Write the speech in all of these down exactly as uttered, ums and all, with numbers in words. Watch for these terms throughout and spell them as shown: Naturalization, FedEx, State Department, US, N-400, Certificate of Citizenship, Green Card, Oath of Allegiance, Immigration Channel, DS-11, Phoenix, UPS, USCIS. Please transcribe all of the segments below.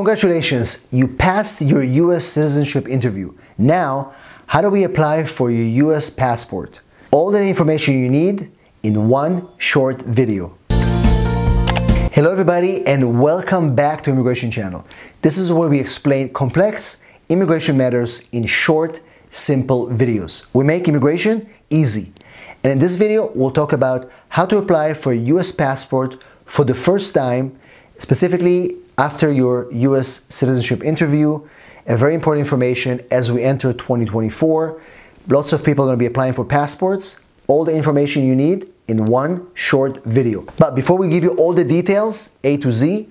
Congratulations, you passed your U S citizenship interview. Now, how do we apply for your U S passport? All the information you need in one short video. Hello everybody and welcome back to Immigration Channel. This is where we explain complex immigration matters in short, simple videos. We make immigration easy. And in this video, we'll talk about how to apply for a U S passport for the first time, specifically after your U S citizenship interview, and very important information as we enter twenty twenty-four. Lots of people are going to be applying for passports. All the information you need in one short video. But before we give you all the details, A to Z,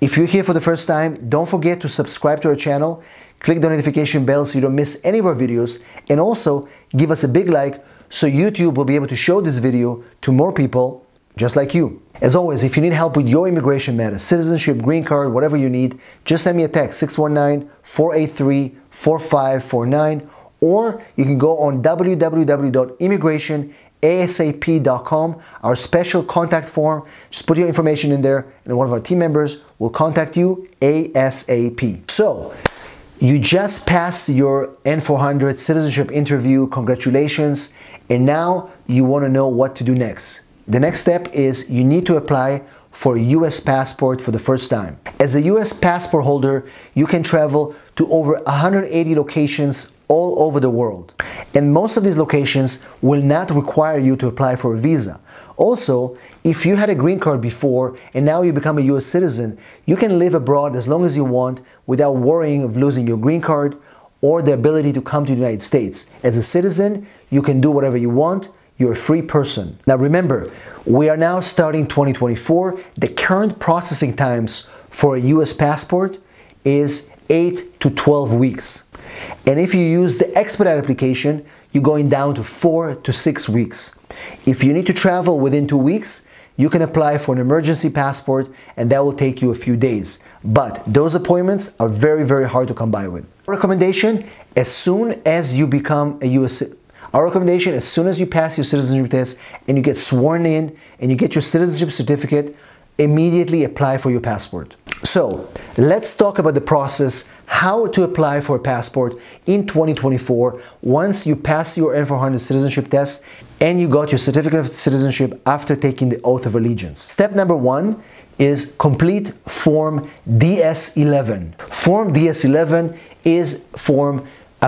if you're here for the first time, don't forget to subscribe to our channel, click the notification bell so you don't miss any of our videos, and also give us a big like so YouTube will be able to show this video to more people just like you. As always, if you need help with your immigration matters, citizenship, green card, whatever you need, just send me a text, six one nine, four eight three, four five four nine, or you can go on w w w dot immigration a s a p dot com, our special contact form. Just put your information in there and one of our team members will contact you ASAP. So, you just passed your N four hundred citizenship interview, congratulations, and now you want to know what to do next. The next step is you need to apply for a U S passport for the first time. As a U S passport holder, you can travel to over one hundred eighty locations all over the world. And most of these locations will not require you to apply for a visa. Also, if you had a green card before and now you become a U S citizen, you can live abroad as long as you want without worrying of losing your green card or the ability to come to the United States. As a citizen, you can do whatever you want. You're a free person. Now remember, we are now starting twenty twenty-four. The current processing times for a U S passport is eight to twelve weeks. And if you use the expedite application, you're going down to four to six weeks. If you need to travel within two weeks, you can apply for an emergency passport and that will take you a few days. But those appointments are very, very hard to come by with. Our recommendation, as soon as you become a U S Our recommendation, as soon as you pass your citizenship test and you get sworn in and you get your citizenship certificate, immediately apply for your passport. So let's talk about the process, how to apply for a passport in twenty twenty-four once you pass your N four hundred citizenship test and you got your certificate of citizenship after taking the oath of allegiance. Step number one is complete form D S eleven. Form D S eleven is form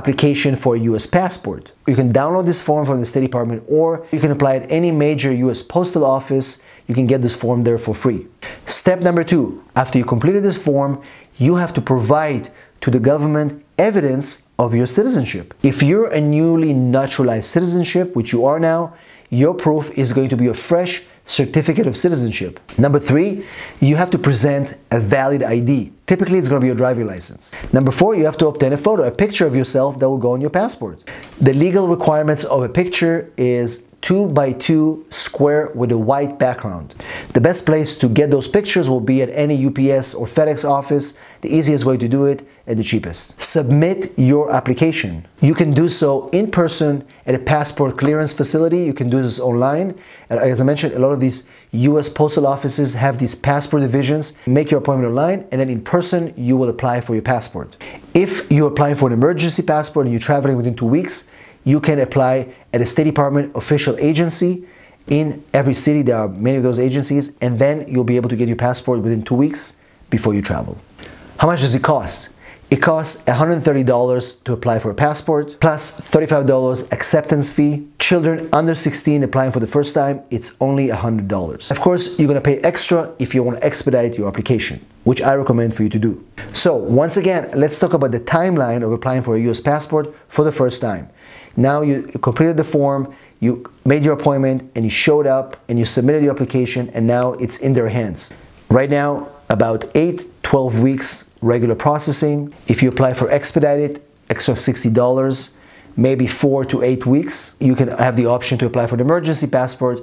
application for a U S passport. You can download this form from the State Department or you can apply at any major U S postal office. You can get this form there for free. Step number two, after you completed this form, you have to provide to the government evidence of your citizenship. If you're a newly naturalized citizenship, which you are now, your proof is going to be a fresh certificate of citizenship. Number three, you have to present a valid I D. Typically, it's going to be your driving license. Number four, you have to obtain a photo, a picture of yourself that will go on your passport. The legal requirements of a picture is two by two square with a white background. The best place to get those pictures will be at any U P S or FedEx office, the easiest way to do it and the cheapest. Submit your application. You can do so in person at a passport clearance facility. You can do this online. And as I mentioned, a lot of these U S postal offices have these passport divisions. Make your appointment online and then in person, you will apply for your passport. If you're applying for an emergency passport and you're traveling within two weeks, you can apply at a State Department official agency. In every city, there are many of those agencies, and then you'll be able to get your passport within two weeks before you travel. How much does it cost? It costs one hundred thirty dollars to apply for a passport, plus thirty-five dollars acceptance fee. Children under sixteen applying for the first time, it's only one hundred dollars. Of course, you're gonna pay extra if you wanna expedite your application, which I recommend for you to do. So once again, let's talk about the timeline of applying for a U S passport for the first time. Now you completed the form, you made your appointment, and you showed up, and you submitted your application, and now it's in their hands. Right now, about eight to twelve weeks regular processing. If you apply for expedited, extra sixty dollars, maybe four to eight weeks. You can have the option to apply for an emergency passport.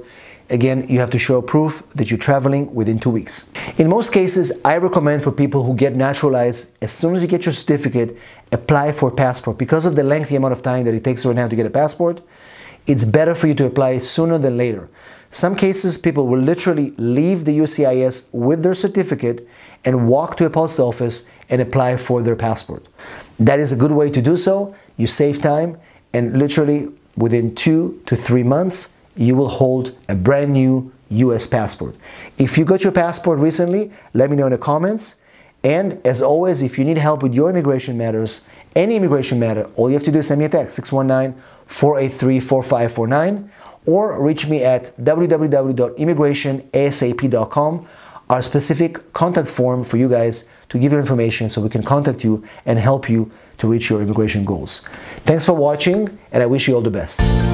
Again, you have to show proof that you're traveling within two weeks. In most cases, I recommend for people who get naturalized, as soon as you get your certificate, apply for a passport. Because of the lengthy amount of time that it takes right now to get a passport, it's better for you to apply sooner than later. Some cases, people will literally leave the U S C I S with their certificate and walk to a post office and apply for their passport. That is a good way to do so. You save time, and literally within two to three months, you will hold a brand new U S passport. If you got your passport recently, let me know in the comments. And as always, if you need help with your immigration matters, any immigration matter, all you have to do is send me a text, six one nine, four eight three, four five four nine, or reach me at w w w dot immigration asap dot com. Our specific contact form for you guys to give your information so we can contact you and help you to reach your immigration goals. Thanks for watching, and I wish you all the best.